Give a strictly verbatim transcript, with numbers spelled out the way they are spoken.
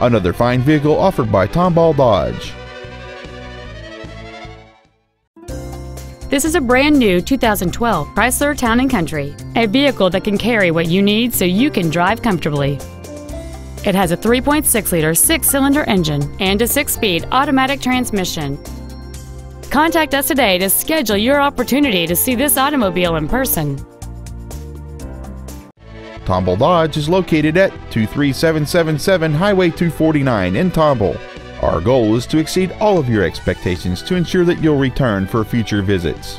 another fine vehicle offered by Tomball Dodge. This is a brand new two thousand twelve Chrysler Town and Country, a vehicle that can carry what you need so you can drive comfortably. It has a three point six liter six-cylinder engine and a six-speed automatic transmission. Contact us today to schedule your opportunity to see this automobile in person. Tomball Dodge is located at two three seven seven seven Highway two forty-nine in Tomball. Our goal is to exceed all of your expectations to ensure that you'll return for future visits.